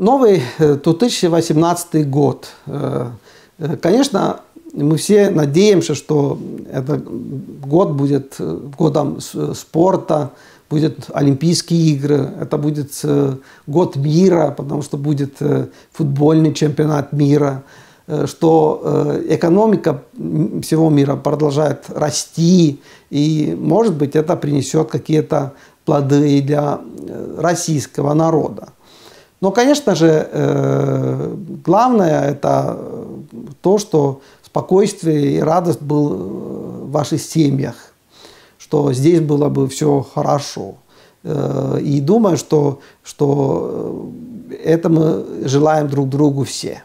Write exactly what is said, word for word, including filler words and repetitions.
Новый две тысячи восемнадцатый год. Конечно, мы все надеемся, что этот год будет годом спорта, будут Олимпийские игры, это будет год мира, потому что будет футбольный чемпионат мира, что экономика всего мира продолжает расти, и, может быть, это принесет какие-то плоды для российского народа. Но, конечно же, главное – это то, что спокойствие и радость был в ваших семьях, что здесь было бы все хорошо. И думаю, что, что это мы желаем друг другу все.